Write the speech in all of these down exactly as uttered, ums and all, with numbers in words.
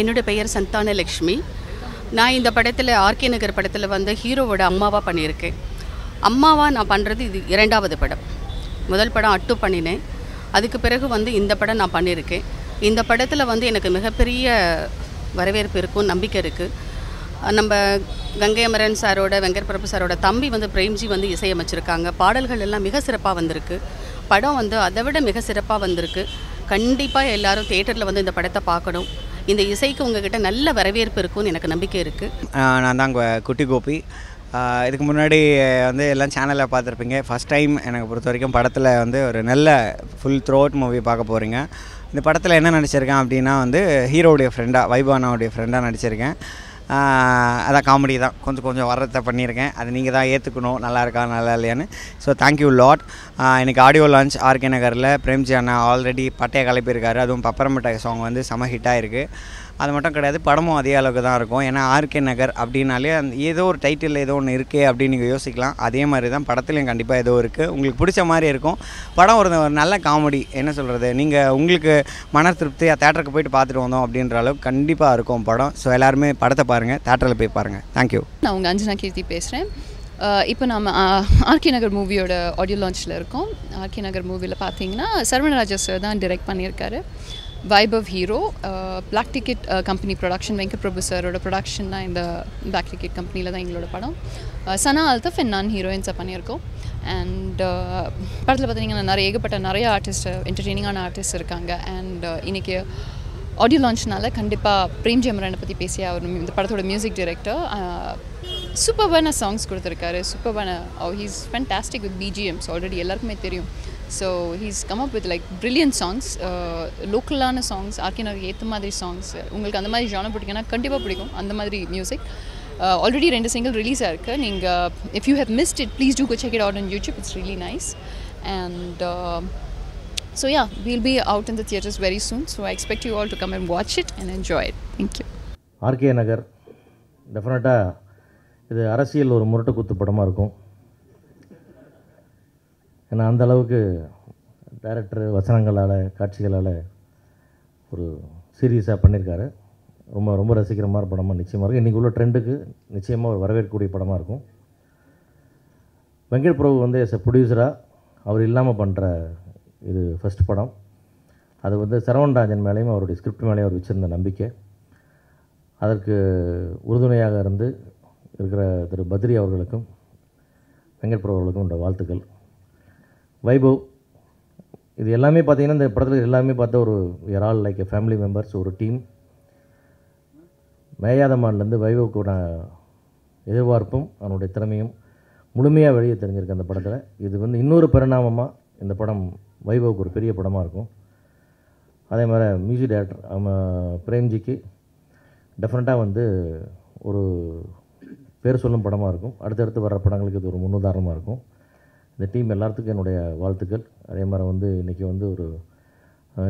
என்னோட பெயர் சந்தான லட்சுமி. நான் இந்த படத்தில் ஆர்கே நகர் படத்தில் வந்து ஹீரோவோட அம்மாவாக பண்ணியிருக்கேன். அம்மாவாக நான் பண்ணுறது இது இரண்டாவது படம். முதல் படம் அட்டு பண்ணினேன், அதுக்கு பிறகு வந்து இந்த படம் நான் பண்ணியிருக்கேன். இந்த படத்தில் வந்து எனக்கு மிகப்பெரிய வரவேற்பு இருக்கும், நம்பிக்கை இருக்குது. நம்ம கங்கையமரன் சாரோட வெங்கட் பிரபு சாரோட தம்பி வந்து பிரேம்ஜி வந்து இசையமைச்சிருக்காங்க. பாடல்கள் எல்லாம் மிக சிறப்பாக வந்திருக்கு. படம் வந்து அதை விட மிக சிறப்பாக வந்திருக்கு. கண்டிப்பாக எல்லாரும் தியேட்டரில் வந்து இந்த படத்தை பார்க்கணும். இந்த இசைக்கு உங்ககிட்ட நல்ல வரவேற்பு இருக்கும்னு எனக்கு நம்பிக்கை இருக்குது. நான் தான் குட்டி கோபி. இதுக்கு முன்னாடி வந்து எல்லாம் சேனலில் பார்த்துருப்பீங்க. ஃபஸ்ட் டைம் எனக்கு பொறுத்த வரைக்கும் படத்தில் வந்து ஒரு நல்ல ஃபுல் த்ரோட் மூவி பார்க்க போகிறீங்க. இந்த படத்தில் என்ன நடிச்சிருக்கேன் அப்படின்னா வந்து ஹீரோடைய ஃப்ரெண்டாக வைபானாவுடைய ஃப்ரெண்டாக நடிச்சிருக்கேன். அதான் காமெடி தான் கொஞ்சம் கொஞ்சம் வர்றதை பண்ணியிருக்கேன். அது நீங்கள் தான் ஏற்றுக்கணும், நல்லா இருக்கா நல்லா இல்லையான்னு. So thank you lot. எனக்கு ஆடியோ லான்ச் ஆர்கே நகரில் பிரேம்ஜி அண்ணா ஆல்ரெடி பட்டையை கிளப்பியிருக்காரு. அதுவும் பப்பரமிட்டை சாங் வந்து செம ஹிட்டாக இருக்குது. அது மட்டும் கிடையாது, படமும் அதே அளவுக்கு தான் இருக்கும். ஏன்னா ஆர்கே நகர் அப்படின்னாலே அந்த ஏதோ ஒரு டைட்டில் ஏதோ ஒன்று இருக்கே அப்படின்னு நீங்கள் யோசிக்கலாம். அதே மாதிரி தான் படத்துலையும் கண்டிப்பாக ஏதோ இருக்குது, உங்களுக்கு பிடிச்ச மாதிரி இருக்கும். படம் ஒரு நல்ல காமெடி, என்ன சொல்கிறது, நீங்கள் உங்களுக்கு மன திருப்தியாக தேட்டருக்கு போயிட்டு பார்த்துட்டு வந்தோம் அப்படின்ற அளவுக்கு கண்டிப்பாக இருக்கும் படம். ஸோ எல்லாருமே படத்தை பாருங்கள், தேட்டரில் போய் பாருங்கள். தேங்க்யூ. நான் உங்கள் அஞ்சனா கீர்த்தி பேசுகிறேன். இப்போ நாம் ஆர்கே நகர் மூவியோட ஆடியோ லான்ச்சில் இருக்கோம். ஆர்கே நகர் மூவியில் பார்த்தீங்கன்னா சரவண ராஜன் சார் தான் டைரக்ட் பண்ணியிருக்காரு. Vaibhav hero, uh, Black Ticket uh, company production, Venkat Prabhu sir oda production na inda Black Ticket company la da engaloda padam. uh, Sana Althaf and Nan heroines ah panirkom and padathula pathina nariya egapatta nariya artists entertaining ana artists irukanga and iniki audio launch nala kandipa Premji Amaren pathi pesiya avarum inda padathoda music director uh, superbana songs kuduthirukkaru. Superbana, oh, he's fantastic with B G Ms already, ellarkume theriyum. So he's come up with like brilliant songs, uh, localana songs, arkena yetha madri songs. Ungalku andha madri genre pidikena kandipa pidikum andha madri music. Uh, already rendu single release a irukku. Neenga if you have missed it, please do go check it out on YouTube. It's really nice. And uh, so yeah, we'll be out in the theaters very soon. So I expect you all to come and watch it and enjoy it. Thank you. R K Nagar definitely idu arasiyal oru murata kuttu padama irukum. ஏன்னா அந்தளவுக்கு director வசனங்களால் காட்சிகளால் ஒரு சீரியஸாக பண்ணியிருக்காரு. ரொம்ப ரொம்ப ரசிக்கிற மாதிரி படமாக நிச்சயமாக இருக்கும். இன்றைக்கி உள்ள ட்ரெண்டுக்கு நிச்சயமாக ஒரு வரவேற்கக்கூடிய படமாக இருக்கும். வெங்கட் பிரபு வந்து எஸ் எ ப்ரொடியூசராக அவர் இல்லாமல் பண்ணுற இது ஃபஸ்ட் படம். அது வந்து சரவண ராஜன் மேலேயும் அவருடைய ஸ்கிரிப்ட் மேலேயும் அவர் வச்சுருந்த நம்பிக்கை அதற்கு உறுதுணையாக இருந்து இருக்கிற திரு பத்ரி அவர்களுக்கும் வெங்கட் பிரபு அவர்களுக்கும் உள்ள வாழ்த்துக்கள். வைபவ், இது எல்லாமே பார்த்திங்கன்னா இந்த படத்தில் எல்லாமே பார்த்தா ஒரு we're all like a family members, ஒரு டீம். மேயாதமான்லேருந்து வைபவுக்கான எதிர்பார்ப்பும் அவனுடைய திறமையும் முழுமையாக வெளியே தெரிஞ்சிருக்கு அந்த படத்தில். இது வந்து இன்னொரு பரிணாமமாக இந்த படம் வைபவுக்கு ஒரு பெரிய படமாக இருக்கும். அதே மாதிரி மியூசிக் டைரக்டர் நம்ம பிரேம்ஜிக்கு டெஃபினட்டாக வந்து ஒரு பேர் சொல்லும் படமாக இருக்கும். அடுத்தடுத்து வர்ற படங்களுக்கு இது ஒரு முன்னுதாரணமாக இருக்கும். இந்த டீம் எல்லாத்துக்கும் என்னுடைய வாழ்த்துக்கள். அதே மாதிரி வந்து இன்றைக்கி வந்து ஒரு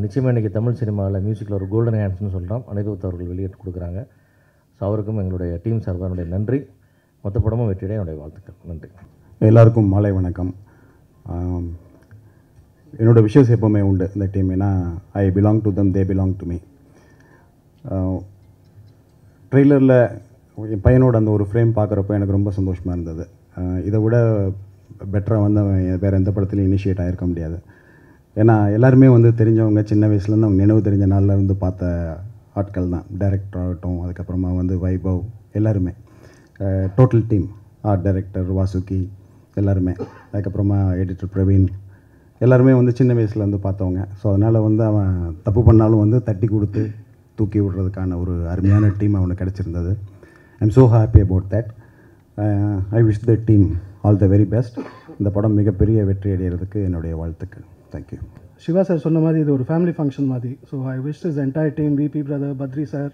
நிச்சயமாக இன்றைக்கி தமிழ் சினிமாவில் மியூசிக்கில் ஒரு கோல்டன் ஹேண்ட்ஸ்னு சொல்கிறோம், அனிருத் அவர்கள் வெளியிட்டு கொடுக்குறாங்க. ஸோ அவருக்கும் எங்களுடைய டீம் சார்பாக என்னுடைய நன்றி. மொத்த படமும் வெற்றியிட என்னுடைய வாழ்த்துக்கள். நன்றி. எல்லாருக்கும் மாலை வணக்கம். என்னோடய விஷஸ் எப்போவுமே உண்டு இந்த டீம். ஏன்னா I belong to them, they belong to me. ட்ரெய்லரில் என் பையனோட அந்த ஒரு ஃப்ரேம் பார்க்குறப்போ எனக்கு ரொம்ப சந்தோஷமாக இருந்தது. இதை விட பெட்டராக வந்து அவன் வேறு எந்த படத்துலையும் இனிஷியேட் ஆகிருக்க முடியாது. ஏன்னா எல்லாருமே வந்து தெரிஞ்சவங்க, சின்ன வயசுலேருந்து அவங்க நினைவு தெரிஞ்ச நாளில் வந்து பார்த்த ஆட்கள் தான். டைரக்டர் ஆகட்டும், அதுக்கப்புறமா வந்து வைபவ், எல்லாருமே total team, art director Vasuki எல்லாருமே, அதுக்கப்புறமா எடிட்டர் பிரவீன், எல்லாருமே வந்து சின்ன வயசில் வந்து பார்த்தவங்க. ஸோ அதனால் வந்து அவன் தப்பு பண்ணாலும் வந்து தட்டி கொடுத்து தூக்கி விடுறதுக்கான ஒரு அருமையான டீம் அவனுக்கு கிடச்சிருந்தது. I am so happy about that. I wish the team all the very best. இந்த படம் மிகப்பெரிய வெற்றி அடைகிறதுக்கு என்னுடைய வாழ்த்துக்கள். தேங்க்யூ. சிவா சார் சொன்ன மாதிரி இது ஒரு ஃபேமிலி ஃபங்க்ஷன் மாதிரி. So I wish is entire team, VP brother, Badri sir,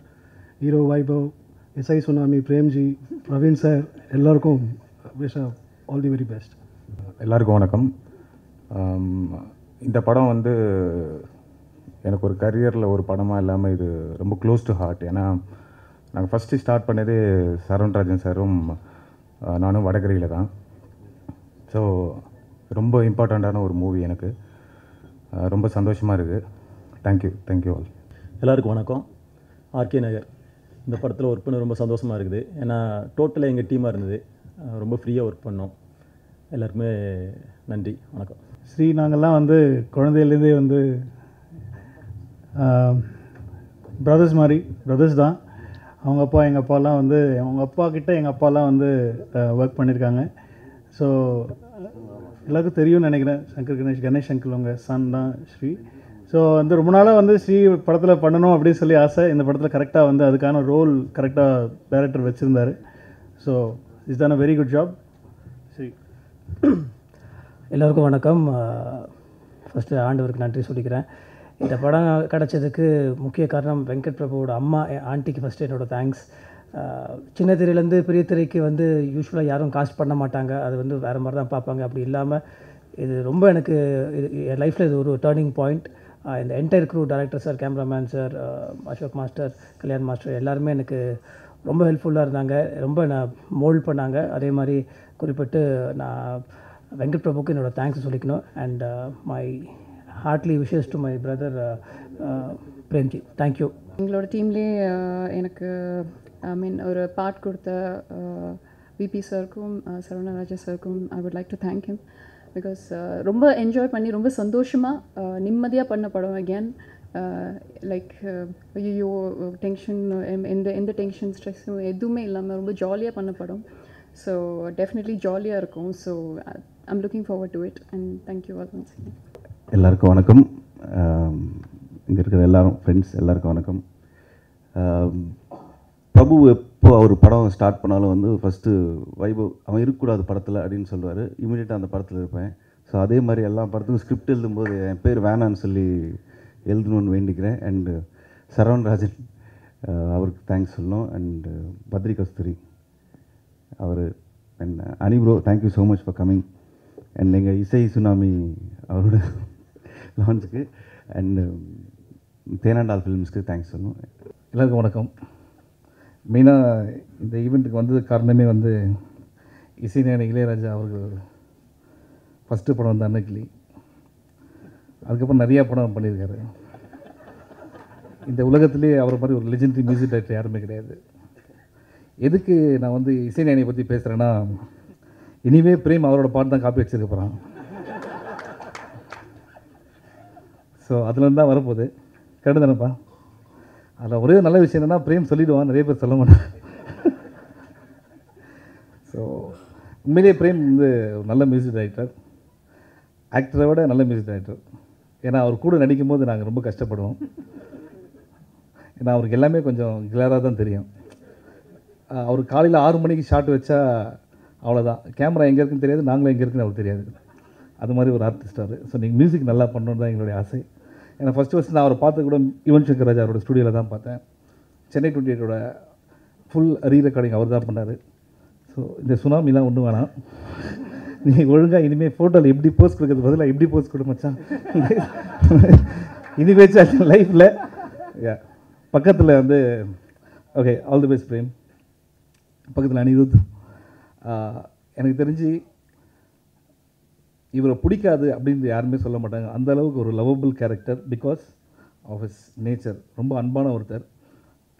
hero Vaibhav, இசை சுனாமி, பிரேம்ஜி, பிரவீன் சார், எல்லாருக்கும் wish all the very best. எல்லாருக்கும் வணக்கம். இந்த படம் வந்து எனக்கு ஒரு கரியரில் ஒரு படமாக இல்லாமல் இது ரொம்ப க்ளோஸ் டு ஹார்ட். ஏன்னா நாங்கள் ஃபஸ்ட்டு ஸ்டார்ட் பண்ணதே சரவணராஜன் சாரும் நானும் வடகரையில் தான். ஸோ ரொம்ப இம்பார்ட்டண்ட்டான ஒரு மூவி, எனக்கு ரொம்ப சந்தோஷமாக இருக்குது. தேங்க்யூ. Thank you all. எல்லாருக்கும் வணக்கம். R K. Nagar. இந்த படத்தில் ஒர்க் பண்ண ரொம்ப சந்தோஷமாக இருக்குது. ஏன்னா டோட்டலாக எங்கள் டீமாக இருந்தது. ரொம்ப ஃப்ரீயாக ஒர்க் பண்ணோம். எல்லாருக்குமே நன்றி, வணக்கம். ஸ்ரீ நாங்கள்லாம் வந்து குழந்தையிலேருந்தே வந்து பிரதர்ஸ் மாதிரி, பிரதர்ஸ் தான். அவங்க அப்பா எங்கள் அப்பாலாம் வந்து அவங்க அப்பாக்கிட்ட எங்கள் அப்பாலாம் வந்து ஒர்க் பண்ணியிருக்காங்க. ஸோ எல்லாருக்கும் தெரியும்னு நினைக்கிறேன். சங்கர் கணேஷ் கணேஷ் அங்கிள் அவங்க சன் தான் ஸ்ரீ. ஸோ வந்து ரொம்ப நாளாக வந்து ஸ்ரீ படத்தில் பண்ணணும் அப்படின்னு சொல்லி ஆசை. இந்த படத்தில் கரெக்டாக வந்து அதுக்கான ரோல் கரெக்டாக டேரக்டர் வச்சுருந்தார். ஸோ இஸ் தான் a very good job. Sri எல்லோருக்கும் வணக்கம். ஃபஸ்ட்டு ஆண்டவருக்கு நன்றி சொல்லிக்கிறேன். இந்த படம் கிடச்சதுக்கு முக்கிய காரணம் வெங்கட் பிரபுவோட அம்மா, ஆண்டிக்கு ஃபஸ்ட்டு என்னோடய தேங்க்ஸ். சின்ன திரையிலேருந்து பெரிய திரைக்கு வந்து யூஸ்வலாக யாரும் காஸ்ட் பண்ண மாட்டாங்க, அது வந்து வேறு மாதிரி தான் பார்ப்பாங்க. அப்படி இல்லாமல் இது ரொம்ப எனக்கு இது என் லைஃப்பில் இது ஒரு டேர்னிங் பாயிண்ட். இந்த entire crew, director sir, cameraman sir, Ashok master, Kalyan master எல்லாருமே எனக்கு ரொம்ப ஹெல்ப்ஃபுல்லாக இருந்தாங்க, ரொம்ப நான் மோல்ட் பண்ணாங்க. அதே மாதிரி குறிப்பிட்டு நான் வெங்கட் பிரபுக்கு என்னோடய தேங்க்ஸ் சொல்லிக்கணும். And my heartly wishes to my brother Premji. Thank you. எங்களோட டீம்லேயே எனக்கு ஐ மீன் ஒரு பார்ட் கொடுத்த விபி சாருக்கும் சரவண ராஜன் சாருக்கும் I would like to thank him. Because ரொம்ப என்ஜாய் பண்ணி ரொம்ப சந்தோஷமாக நிம்மதியாக பண்ண படம். அகேன் லைக் ஐயோ டென்ஷன், எந்த எந்த டென்ஷன் ஸ்ட்ரெஸ்ஸும் எதுவுமே இல்லாமல் ரொம்ப ஜாலியாக பண்ண படம். ஸோ டெஃபினெட்லி ஜாலியாக இருக்கும். So I am looking forward to it and thank you all once again. எல்லாருக்கும் வணக்கம். இங்கே இருக்கிற எல்லோரும் ஃப்ரெண்ட்ஸ் எல்லாருக்கும் வணக்கம். பிரபு எப்போ அவர் படம் ஸ்டார்ட் பண்ணாலும் வந்து ஃபஸ்ட்டு வைபவ் அவன் இருக்கக்கூடாது படத்தில் அப்படின்னு சொல்லுவார். இமீடியட்டாக அந்த படத்தில் இருப்பேன். ஸோ அதே மாதிரி எல்லா படத்துக்கும் ஸ்கிரிப்ட் எழுதும்போது என் பேர் வேணான்னு சொல்லி எழுதணும்னு வேண்டிக்கிறேன். அண்டு சரவண ராஜன் அவருக்கு தேங்க்ஸ் சொல்லணும். அண்டு பத்ரி கஸ்தூரி அவர் and Ani bro, thank you so much for coming. And எங்கள் இசை சுனாமி அவரோட லான்ஸுக்கு அண்டு தேனாண்டால் ஃபிலிம்ஸ்க்கு தேங்க்ஸ் சொல்லணும். எல்லாருக்கும் வணக்கம். மெயினாக இந்த ஈவெண்ட்டுக்கு வந்தது காரணமே வந்து இசைநாயகன் இளையராஜா அவர்கள் ஃபஸ்ட்டு படம் வந்து அன்னக்கிளி, அதுக்கப்புறம் நிறையா படம் பண்ணியிருக்காரு. இந்த உலகத்துலேயே அவரை மாதிரி ஒரு லெஜெண்டரி மியூசிக் டைரக்டர் யாருமே கிடையாது. எதுக்கு நான் வந்து இசைநாயகனை பற்றி பேசுகிறேன்னா, இனிவே பிரேம் அவரோட பாட்டு தான் காப்பி வச்சுருக்க போகிறான். ஸோ அதுலேருந்து தான் வரப்போகுது. கரெக்டு தானேப்பா? அதில் ஒரே நல்ல விஷயம் என்னென்னா பிரேம் சொல்லிவிடுவான், நிறைய பேர் சொல்ல மாட்டான். ஸோ உண்மையிலேயே பிரேம் வந்து ஒரு நல்ல மியூசிக் டைரக்டர், ஆக்டரை விட நல்ல மியூசிக் டைரக்டர். ஏன்னா அவர் கூட நடிக்கும் போது நாங்கள் ரொம்ப கஷ்டப்படுவோம். ஏன்னா அவருக்கு எல்லாமே கொஞ்சம் கிளியராக தான் தெரியும். அவர் காலையில் ஆறு மணிக்கு ஷாட் வச்சா அவ்வளோதான், கேமரா எங்கே இருக்குன்னு தெரியாது, நாங்களும் எங்கே இருக்குன்னு அவருக்கு தெரியாது. அது மாதிரி ஒரு ஆர்டிஸ்ட் அவர். ஸோ நீங்கள் மியூசிக் நல்லா பண்ணணுன்னு தான் எங்களுடைய ஆசை. ஏன்னா ஃபஸ்ட்டு ஃபஸ்ட்டு நான் அவரை பார்த்து கூட யுவன் சங்கர் ராஜா அவரோட ஸ்டுடியோவில் தான் பார்த்தேன். சென்னை டுவெண்ட்டி எயிட்டோட ஃபுல் ரீ ரெக்கார்டிங் அவர் தான் பண்ணார். ஸோ இந்த சுனாமிலாம் ஒன்றும் வேணாம், நீங்கள் ஒழுங்காக இனிமேல் ஃபோட்டோவில் எப்படி போஸ்ட் கொடுக்குறது பதிலாக எப்படி போஸ்ட் கொடு மச்சான், இது வச்சு ஆச்சு லைஃப்பில் பக்கத்தில் வந்து okay all the best Prem. பக்கத்தில் அனிருத், எனக்கு தெரிஞ்சு இவரை பிடிக்காது அப்படின்னு யாருமே சொல்ல மாட்டாங்க. அந்த அளவுக்கு ஒரு lovable character because of is nature. ரொம்ப அன்பான ஒருத்தர்.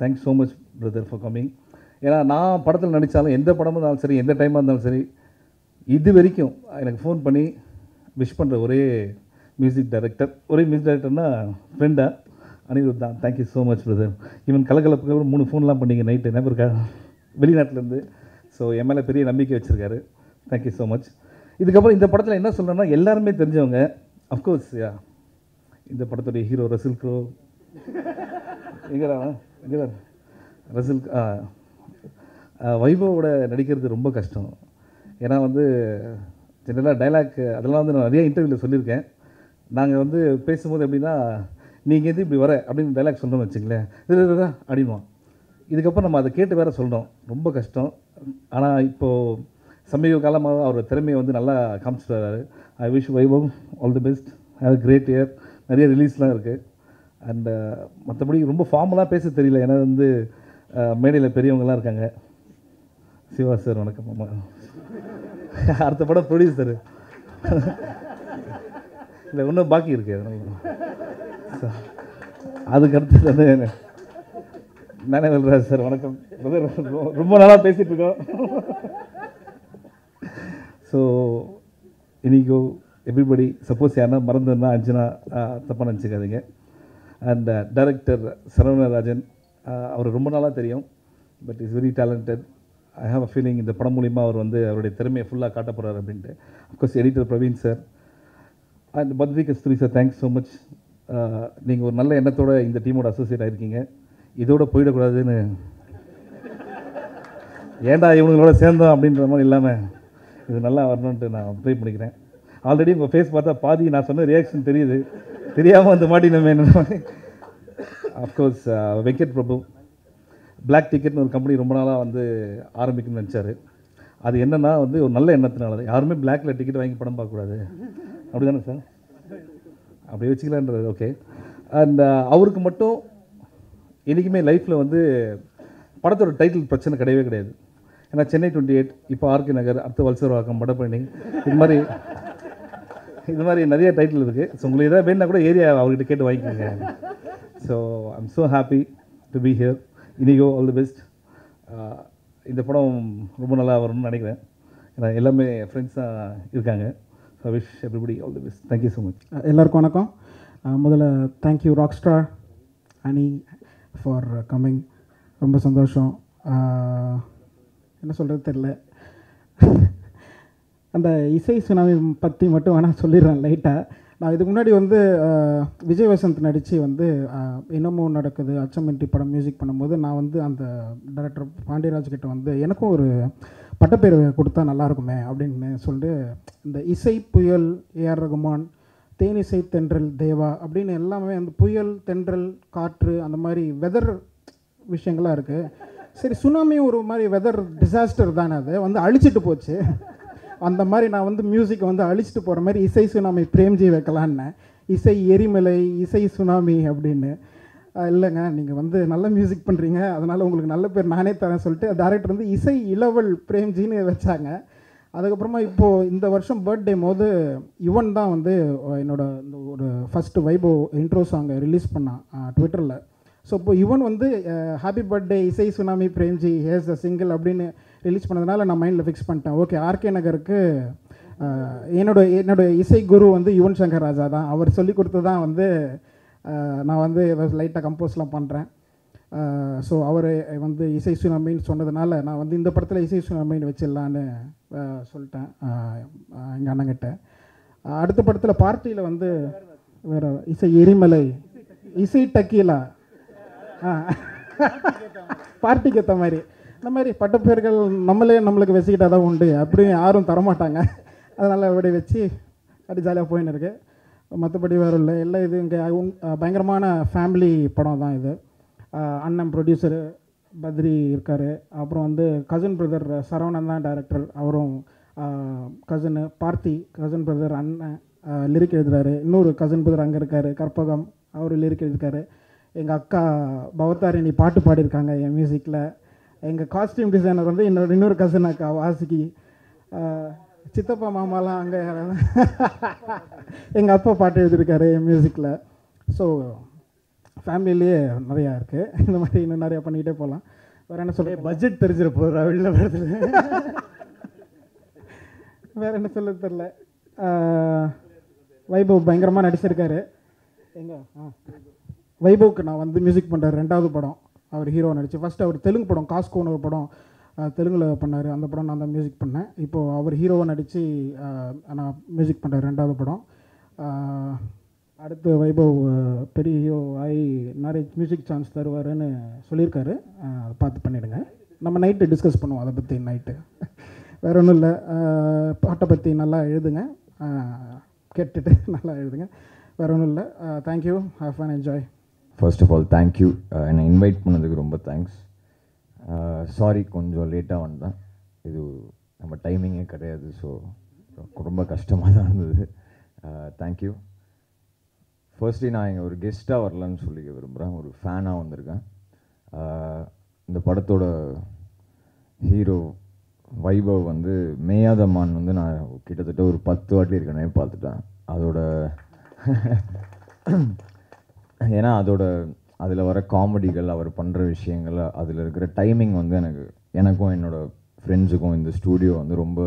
Thanks so much brother for coming. ஏன்னா நான் படத்தில் நடித்தாலும் எந்த படமாக இருந்தாலும் சரி, எந்த டைமாக இருந்தாலும் சரி, இது வரைக்கும் எனக்கு ஃபோன் பண்ணி விஷ் பண்ணுற ஒரே மியூசிக் டைரக்டர், ஒரே மியூசிக் டைரக்டர்னால் ஃப்ரெண்டாக அனிருத் தான். Thank you so much brother. Even கலக்கலப்புக்கு மூணு ஃபோன்லாம் பண்ணிங்க நைட்டு, என்ன இருக்கா வெளிநாட்டிலேருந்து. ஸோ என் மேலே பெரிய நம்பிக்கை வச்சுருக்காரு. Thank you so much. இதுக்கப்புறம் இந்த படத்தில் என்ன சொல்கிறேன்னா, எல்லாருமே தெரிஞ்சவங்க அஃப்கோர்ஸ். யா இந்த படத்துடைய ஹீரோ ரசில் க்ரோ, எங்கடா எங்கடா ரசில். வைபவோட நடிக்கிறது ரொம்ப கஷ்டம். ஏன்னா வந்து ஜென்ரலாக டைலாக் அதெல்லாம் வந்து நான் நிறையா இன்டர்வியூவில் சொல்லியிருக்கேன். நாங்கள் வந்து பேசும்போது எப்படின்னா, நீங்கள் எது இப்படி வர அப்படின்னு டைலாக் சொன்னோம்னு வச்சுங்களேன், இதுதான் அப்படின்வான். இதுக்கப்புறம் நம்ம அதை கேட்டு வேறு சொல்கிறோம், ரொம்ப கஷ்டம். ஆனால் இப்போது சமீப காலமாக அவர் திறமையை வந்து நல்லா காமிச்சிட்டு வர்றாரு. I wish Vaibhav all the best, have great year. நிறைய ரிலீஸ்லாம் இருக்குது. அண்டு மற்றபடி ரொம்ப ஃபார்மலாக பேச தெரியல, ஏன்னா வந்து மேடையில் பெரியவங்களாம் இருக்காங்க. சிவா சார் வணக்கம். அம்மா அடுத்த படம் ப்ரொடியூசரு இல்லை, இன்னும் பாக்கி இருக்குது. அதுக்கடுத்து வந்து நானே சொல்கிறேன் சார் வணக்கம் ரொம்ப நாளாக பேசிகிட்ருக்கோம். ஸோ இன்றைக்கோ எவ்ரிபடி சப்போஸ் யாருன்னா மறந்துன்னா அஞ்சனா தப்பாக நினச்சிக்காதீங்க. அண்ட் டைரக்டர் சரவண ராஜன் அவர் ரொம்ப நாளாக தெரியும், but is very talented. I have a feeling இந்த படம் மூலிமா அவர் வந்து அவருடைய திறமையை ஃபுல்லாக காட்ட போகிறார் அப்படின்ட்டு. Of course editor Praveen sir and Badri Kasthuri sir, thanks so much. நீங்கள் ஒரு நல்ல எண்ணத்தோட இந்த டீமோட அசோசியேட் ஆகிருக்கீங்க. இதோடு போயிடக்கூடாதுன்னு ஏண்டா இவங்களோட சேர்ந்தோம் அப்படின்ற மாதிரி இல்லாமல் இது நல்லா வரணுன்ட்டு நான் ட்ரை பண்ணிக்கிறேன். ஆல்ரெடி உங்கள் ஃபேஸ் பார்த்தா பாதி நான் சொன்ன ரியாக்ஷன் தெரியுது, தெரியாமல் வந்து மாட்டினோமே என்ன. அஃப்கோர்ஸ் வெங்கட் பிரபு பிளாக் டிக்கெட்னு ஒரு கம்பெனி ரொம்ப நாளாக வந்து ஆரம்பிக்கணும்னு நினச்சார். அது என்னென்னா வந்து ஒரு நல்ல எண்ணத்தினால தான் யாருமே பிளாக்ல டிக்கெட் வாங்கி படம் பார்க்கக்கூடாது, அப்படி தானே சார்? அப்படி வச்சுக்கலான்றது ஓகே. அண்ட் அவருக்கு மட்டும் என்றைக்குமே லைஃப்பில் வந்து படத்தோட டைட்டில் பிரச்சனை கிடையவே கிடையாது. ஏன்னா சென்னை டுவெண்ட்டி எயிட் இப்போ ஆர்கே நகர் அடுத்த வல்சர்வாக்கம் மடப்பண்ணி இது மாதிரி இது மாதிரி நிறைய டைட்டில் இருக்குது. ஸோ உங்களுக்கு எதாவது வேணுன்னா கூட ஏரியா அவர்கிட்ட கேட்டு வாங்கிக்கோங்க. So I'm so happy to be here. Inigo all the best. இந்த படம் ரொம்ப நல்லா வரணும்னு நினைக்கிறேன். ஏன்னா எல்லாமே ஃப்ரெண்ட்ஸாக இருக்காங்க. So wish everybody all the best. Thank you so much. எல்லாருக்கும் வணக்கம். முதல்ல thank you rock star Ani for coming. ரொம்ப சந்தோஷம். என்ன சொல்கிறது தெரில. அந்த இசை சுனாமி பற்றி மட்டும் வேணால் சொல்லிடுறேன் லைட்டாக. நான் இதுக்கு முன்னாடி வந்து விஜய் வசந்த் நடித்து வந்து இன்னமும் நடக்குது அச்சமின்றி படம் மியூசிக் பண்ணும்போது நான் வந்து அந்த டைரக்டர் பாண்டியராஜ் கிட்ட வந்து எனக்கும் ஒரு பட்டப்பேர் கொடுத்தா நல்லாயிருக்குமே அப்படின்னு சொல்லிட்டு இந்த இசை புயல் ஏஆர் ரகுமான் தேனிசை தென்றல் தேவா அப்படின்னு எல்லாமே அந்த புயல் தென்றல் காற்று அந்த மாதிரி வெதர் விஷயங்களாக இருக்குது. சரி சுனாமி ஒரு மாதிரி வெதர் டிசாஸ்டர் தானே, அது வந்து அழிச்சிட்டு போச்சு. அந்த மாதிரி நான் வந்து மியூசிக்கை வந்து அழிச்சிட்டு போகிற மாதிரி இசை சுனாமி பிரேம்ஜி வைக்கலான்னு, இசை எரிமலை இசை சுனாமி அப்படின்னு. இல்லைங்க, நீங்கள் வந்து நல்ல மியூசிக் பண்ணுறீங்க, அதனால் உங்களுக்கு நல்ல பேர் நானே தரேன் சொல்லிட்டு டைரக்டர் வந்து இசை இளவல் பிரேம்ஜின்னு வச்சாங்க. அதுக்கப்புறமா இப்போது இந்த வருஷம் பர்த்டே போது யுவன் தான் வந்து என்னோடய இந்த ஒரு ஃபஸ்ட்டு வைபவ் இன்ட்ரோ சாங்கை ரிலீஸ் பண்ணான் ட்விட்டரில். ஸோ இப்போ யுவன் வந்து ஹாப்பி பர்த்டே இசை tsunami Premji has the single அப்படின்னு ரிலீஸ் பண்ணதுனால நான் மைண்டில் ஃபிக்ஸ் பண்ணிட்டேன். ஓகே, ஆர்கே நகருக்கு என்னோட என்னோடய இசை குரு வந்து யுவன் சங்கர் ராஜா தான். அவர் சொல்லி கொடுத்து தான் வந்து நான் வந்து லைட்டாக கம்போஸ்லாம் பண்ணுறேன். ஸோ அவர் வந்து இசை சுனாமின்னு சொன்னதுனால நான் வந்து இந்த படத்தில் இசை சுனாமின்னு வச்சிடலான்னு சொல்லிட்டேன் எங்கள் அண்ணங்கிட்ட. அடுத்த படத்தில் பார்ட்டியில் வந்து வேறு இசை எரிமலை இசை டக்கீலா பார்ட்டிக்கு ஏற்ற மாதிரி இந்த மாதிரி பட்டப்பேர்கள் நம்மளே நம்மளுக்கு வச்சுக்கிட்டால் தான் உண்டு, அப்படியும் யாரும் தரமாட்டாங்க. அதனால் அப்படி வச்சு அப்படி ஜாலியாக போயின்னு இருக்கு. மற்றபடி வேறு இல்லை இல்லை இது இங்கே பயங்கரமான ஃபேமிலி படம் தான் இது. அண்ணன் ப்ரொடியூசரு பத்ரி இருக்கார், அப்புறம் வந்து கசின் பிரதர் சரவணன் தான் டைரக்டர், அவரும் கசின் பார்த்தி கசின் பிரதர் அண்ணன் லிரிக் எழுதுகிறாரு, இன்னொரு கசின் பிரதர் அங்கே இருக்கார் கற்பகம், அவர் லிரிக் எழுதியிருக்காரு, எங்கள் அக்கா பவத்தாரிணி பாட்டு பாடியிருக்காங்க என் மியூசிக்கில், எங்கள் காஸ்டியூம் டிசைனர் வந்து இன்னொரு இன்னொரு கசின் அக்கா வாசிக்கி, சித்தப்பா மாமாலாம் அங்கே எங்கள் அப்பா பாட்டு எழுதியிருக்காரு என் மியூசிக்கில். ஸோ ஃபேமிலியிலேயே நிறையா இருக்குது. இந்த மாதிரி இன்னும் நிறையா பண்ணிக்கிட்டே போகலாம். வேறு என்ன சொல்ல, பட்ஜெட் தெரிஞ்சிட போகிறா வெளில படத்தில். வேறு என்ன சொல்ல தெரில. வைபவ் பயங்கரமாக நடிச்சிருக்காரு. எங்க ஆ வைபவுக்கு நான் வந்து மியூசிக் பண்ணுறாரு. ரெண்டாவது படம் அவர் ஹீரோ நடிச்சு. ஃபஸ்ட்டு அவர் தெலுங்கு படம் காஸ்கோன்னு ஒரு படம் தெலுங்கில் பண்ணார், அந்த படம் நான் தான் மியூசிக் பண்ணேன். இப்போது அவர் ஹீரோவை நடித்து நான் மியூசிக் பண்ணுறாரு ரெண்டாவது படம். அடுத்து வைபவ் பெரிய ஹீரோ ஆகி நிறைய மியூசிக் சான்ஸ் தருவாருன்னு சொல்லியிருக்காரு, பார்த்து பண்ணிவிடுங்க. நம்ம நைட்டு டிஸ்கஸ் பண்ணுவோம் அதை பற்றி. நைட்டு வேறு ஒன்றும் இல்லை, பாட்டை பற்றி நல்லா எழுதுங்க, கேட்டுட்டு நல்லா எழுதுங்க. வேறு ஒன்றும் இல்லை. Thank you, have fun, enjoy. First of all thank you, என்னை இன்வைட் பண்ணதுக்கு ரொம்ப தேங்க்ஸ். சாரி கொஞ்சம் லேட்டாக வந்தேன், இது நம்ம டைமிங்கே கிடையாது, ஸோ ரொம்ப கஷ்டமாக தான் இருந்தது. தேங்க்யூ. ஃபர்ஸ்ட்லி நான் இங்கே ஒரு கெஸ்ட்டாக வரலான்னு சொல்லிக்க விரும்புகிறேன், ஒரு ஃபேனாக வந்திருக்கேன். இந்த படத்தோட ஹீரோ வைபவ் வந்து மேயாதம்மான் வந்து நான் கிட்டத்தட்ட ஒரு பத்து வாட்டி இருக்கனே பார்த்துட்டேன். அதோட ஏன்னா அதோட அதில் வர காமெடிகள், அவர் பண்ணுற விஷயங்கள், அதில் இருக்கிற டைமிங் வந்து எனக்கு எனக்கும் என்னோடய ஃப்ரெண்ட்ஸுக்கும் இந்த ஸ்டூடியோ வந்து ரொம்ப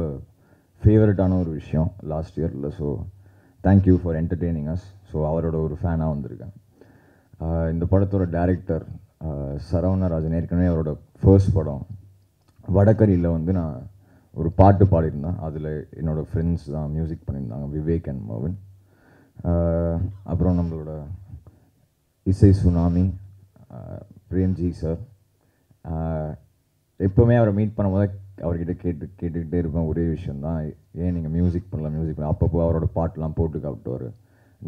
ஃபேவரட்டான ஒரு விஷயம் லாஸ்ட் இயரில். So thank you for entertaining us. So அவரோட ஒரு ஃபேனாக வந்திருக்கேன். இந்த படத்தோட டைரக்டர் சரவண ராஜன். ஏற்கனவே அவரோட ஃபர்ஸ்ட் படம் வடகரியில் வந்து நான் ஒரு பாட்டு பாடியிருந்தேன். அதில் என்னோடய ஃப்ரெண்ட்ஸ் தான் மியூசிக் பண்ணியிருந்தாங்க, விவேக் அண்ட் மோவன். அப்புறம் நம்மளோட இசை சுனாமி, பிரேம்ஜி சார். எப்போவுமே அவரை மீட் பண்ணும்போது அவர்கிட்ட கேட்டு கேட்டுக்கிட்டே இருப்பேன். ஒரே விஷயந்தான், ஏன் நீங்கள் மியூசிக் பண்ணலாம் மியூசிக் பண்ணலாம். அப்பப்போ அவரோட பாட்டெலாம் போட்டு காப்பிட்டுவார்.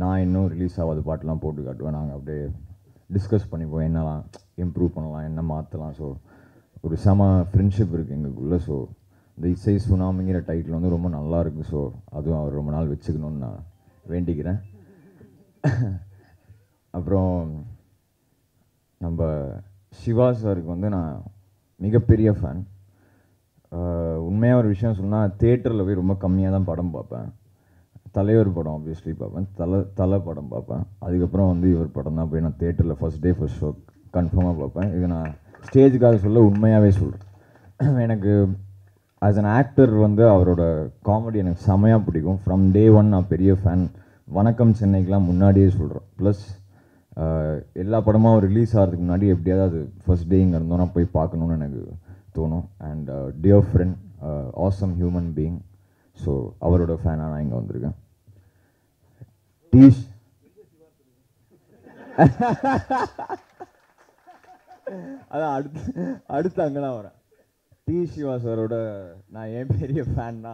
நான் இன்னும் ரிலீஸ் ஆகாத பாட்டெலாம் போட்டு காட்டுவேன். நாங்கள் அப்படியே டிஸ்கஸ் பண்ணிப்போம், என்னலாம் இம்ப்ரூவ் பண்ணலாம், என்ன மாற்றலாம். ஸோ ஒரு செம ஃப்ரெண்ட்ஷிப் இருக்குது எங்களுக்குள்ளே. ஸோ இந்த இசை சுனாமிங்கிற டைட்டில் வந்து ரொம்ப நல்லாயிருக்கு. ஸோ அதுவும் அவர் ரொம்ப நாள் வச்சுக்கணும்னு நான் வேண்டிக்கிறேன். அப்புறம் நம்ம சிவா சாருக்கு வந்து நான் மிகப்பெரிய ஃபேன். உண்மையாக ஒரு விஷயம் சொன்னால், தேட்டரில் போய் ரொம்ப கம்மியாக தான் படம் பார்ப்பேன். தலைவர் படம் ஆப்வியஸ்லி பார்ப்பேன், தலை தலை படம் பார்ப்பேன். அதுக்கப்புறம் வந்து இவர் படம் தான் போய் நான் தேட்டரில் ஃபஸ்ட் டே ஃபஸ்ட் ஷோ கன்ஃபார்மாக பார்ப்பேன். இது நான் ஸ்டேஜுக்காக சொல்ல, உண்மையாகவே சொல்கிறேன். எனக்கு ஆஸ் அன் ஆக்டர் வந்து அவரோட காமெடி எனக்கு செமையாக பிடிக்கும். ஃப்ரம் டே ஒன் நான் பெரிய ஃபேன். வணக்கம் சென்னைக்கெலாம் முன்னாடியே சொல்கிறேன். ப்ளஸ் எல்லா படமும் ரிலீஸ் ஆகிறதுக்கு முன்னாடி எப்படியாவது அது ஃபஸ்ட் டே இங்கே இருந்தோன்னா போய் பார்க்கணுன்னு எனக்கு தோணும். And dear friend, awesome human being. So அவரோட ஃபேனாக நான் இங்கே வந்திருக்கேன். டீஷ் அதான் அடுத்து அடுத்து அங்கே தான் வரேன். டி சிவா சாரோட நான் ஏன் பெரிய ஃபேன்னா,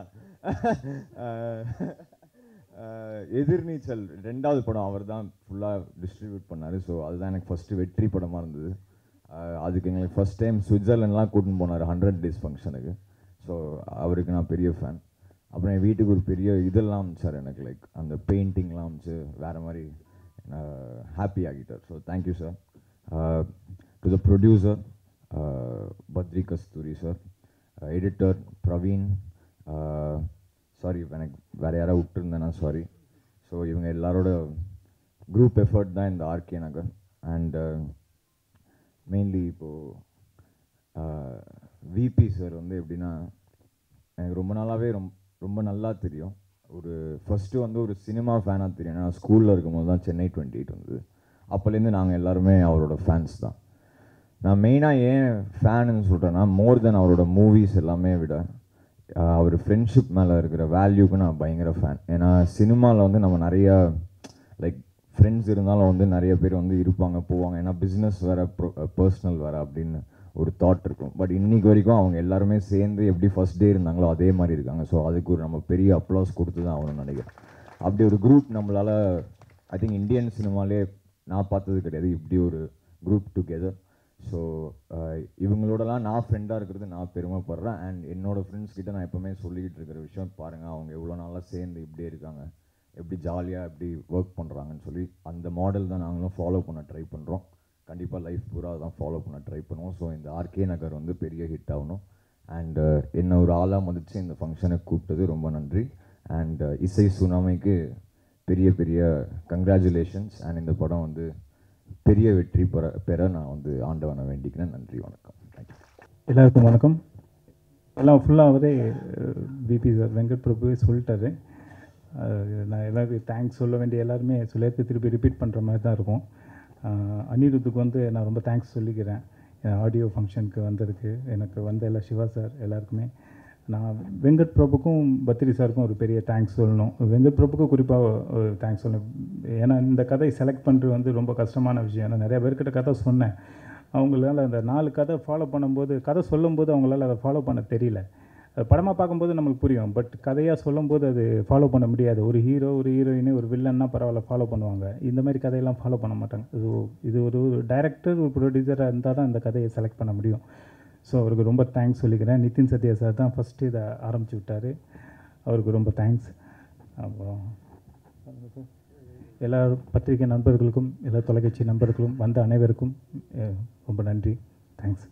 எதிர்நீச்சல் ரெண்டாவது படம் அவர் தான் ஃபுல்லாக டிஸ்ட்ரிபியூட் பண்ணார். ஸோ அதுதான் எனக்கு ஃபஸ்ட்டு வெற்றி படமாக இருந்தது. அதுக்கு எங்களுக்கு ஃபஸ்ட் டைம் சுவிட்சர்லாண்ட்லாம் கூட்டின்னு போனார் ஹண்ட்ரட் டேஸ் ஃபங்க்ஷனுக்கு. ஸோ அவருக்கு நான் பெரிய ஃபேன். அப்புறம் என் வீட்டுக்கு ஒரு பெரிய இதெல்லாம் அமிச்சார் எனக்கு, லைக் அந்த பெயிண்டிங்லாம் அமிச்சு வேறு மாதிரி ஹாப்பி ஆகிட்டார். So thank you sir. To the producer Badri Kasthuri sir, editor Praveen, sorry இப்போ எனக்கு வேறு யாராவது விட்டுருந்தேன்னா சாரி. ஸோ இவங்க எல்லாரோட குரூப் எஃபர்ட் தான் இந்த ஆர் கே நகர். அண்டு மெயின்லி இப்போது விபி சார் வந்து எப்படின்னா, எனக்கு ரொம்ப நாளாகவே ரொம்ப ரொம்ப நல்லா தெரியும். ஒரு ஃபஸ்ட்டு வந்து ஒரு சினிமா ஃபேனாக தெரியும். ஏன்னா ஸ்கூலில் இருக்கும்போது தான் சென்னை டுவெண்ட்டி எயிட் வந்தது. அப்போலேருந்து நாங்கள் எல்லாருமே அவரோட ஃபேன்ஸ் தான். நான் மெயினாக ஏன் ஃபேனுன்னு சொல்கிறேன்னா, மோர் தென் அவரோட மூவிஸ் எல்லாமே விட அவர் ஃப்ரெண்ட்ஷிப் மேலே இருக்கிற வேல்யூக்கு நான் பயங்கர ஃபேன். ஏன்னா சினிமாவில் வந்து நம்ம நிறையா லைக் ஃப்ரெண்ட்ஸ் இருந்தாலும் வந்து நிறைய பேர் வந்து இருப்பாங்க போவாங்க. ஏன்னா பிஸ்னஸ் வேறு பர்சனல் வேறு அப்படின்னு ஒரு தாட் இருக்கும். பட் இன்றைக்கி வரைக்கும் அவங்க எல்லாருமே சேர்ந்து எப்படி ஃபஸ்ட் டே இருந்தாங்களோ அதே மாதிரி இருக்காங்க. ஸோ அதுக்கு ஒரு நம்ம பெரிய அப்ளாஸ் கொடுத்து தான் ஆகணும்னு நினைக்கிறேன். அப்படி ஒரு குரூப் நம்மளால் ஐ திங்க் இந்தியன் சினிமாலே நான் பார்த்தது கிடையாது, இப்படி ஒரு குரூப் டுகெதர். ஸோ இவங்களோடலாம் நான் ஃப்ரெண்டாக இருக்கிறது நான் பெருமைப்படுறேன். அண்ட் என்னோடய ஃப்ரெண்ட்ஸ் கிட்டே நான் எப்போவுமே சொல்லிக்கிட்டு இருக்கிற விஷயம், பாருங்கள் அவங்க எவ்வளோ நாளாக சேர்ந்து இப்படியே இருக்காங்க, எப்படி ஜாலியாக எப்படி ஒர்க் பண்ணுறாங்கன்னு சொல்லி அந்த மாடல் தான் நாங்களும் ஃபாலோ பண்ண ட்ரை பண்ணுறோம். கண்டிப்பாக லைஃப் பூரா அதான் ஃபாலோ பண்ண ட்ரை பண்ணுவோம். ஸோ இந்த ஆர் கே நகர் வந்து பெரிய ஹிட் ஆகணும். அண்டு என்ன ஒரு ஆளாக மதித்து இந்த ஃபங்க்ஷனை கூப்பிட்டது ரொம்ப நன்றி. அண்ட் இசை சுனாமிக்கு பெரிய பெரிய கங்க்ராச்சுலேஷன்ஸ். அண்ட் இந்த படம் வந்து பெரிய வெற்றி பெற பெற நான் வந்து ஆண்டவனை வேண்டிக்கிறேன். நன்றி, வணக்கம். தேங்க்யூ. எல்லாருக்கும் வணக்கம். எல்லாம் ஃபுல்லாகவே விபி சார் வெங்கட் பிரபு சொல்லிட்டாரு. நான் எல்லாருக்கும் தேங்க்ஸ் சொல்ல வேண்டிய எல்லாருமே சொல்லியிருக்கு, திருப்பி ரிப்பீட் பண்ணுற மாதிரி தான் இருக்கும். அனிருத்துக்கு வந்து நான் ரொம்ப தேங்க்ஸ் சொல்லிக்கிறேன், ஆடியோ ஃபங்க்ஷனுக்கு வந்ததுக்கு. எனக்கு வந்த எல்லா சிவா சார் எல்லாருக்குமே நான் வெங்கட் பிரபுக்கும் பத்ரி சாருக்கும் ஒரு பெரிய தேங்க்ஸ் சொல்லணும். வெங்கட் பிரபுக்கு குறிப்பாக தேங்க்ஸ் சொல்லணும். ஏன்னா இந்த கதையை செலக்ட் பண்ணுறது வந்து ரொம்ப கஷ்டமான விஷயம். ஏன்னா நிறையா பேர்கிட்ட கதை சொன்னேன், அவங்களால அந்த நாலு கதை ஃபாலோ பண்ணும்போது, கதை சொல்லும்போது அவங்களால அதை ஃபாலோ பண்ண தெரியல. படமாக பார்க்கும்போது நம்மளுக்கு புரியும், பட் கதையாக சொல்லும்போது அது ஃபாலோ பண்ண முடியாது. ஒரு ஹீரோ, ஒரு ஹீரோயினு, ஒரு வில்லன்னா பரவாயில்ல ஃபாலோ பண்ணுவாங்க. இந்த மாதிரி கதையெல்லாம் ஃபாலோ பண்ண மாட்டாங்க. ஸோ இது ஒரு டைரக்டர், ஒரு ப்ரொடியூசராக இருந்தால் தான் இந்த கதையை செலக்ட் பண்ண முடியும். ஸோ அவருக்கு ரொம்ப தேங்க்ஸ் சொல்லிக்கிறேன். நிதின் சத்யா சார் தான் ஃபஸ்ட்டு இதை ஆரம்பித்து விட்டார், அவருக்கு ரொம்ப தேங்க்ஸ். அப்புறம் எல்லா பத்திரிகை நண்பர்களுக்கும், எல்லா தொலைக்காட்சி நண்பர்களுக்கும், வந்த அனைவருக்கும் ரொம்ப நன்றி, தேங்க்ஸ்.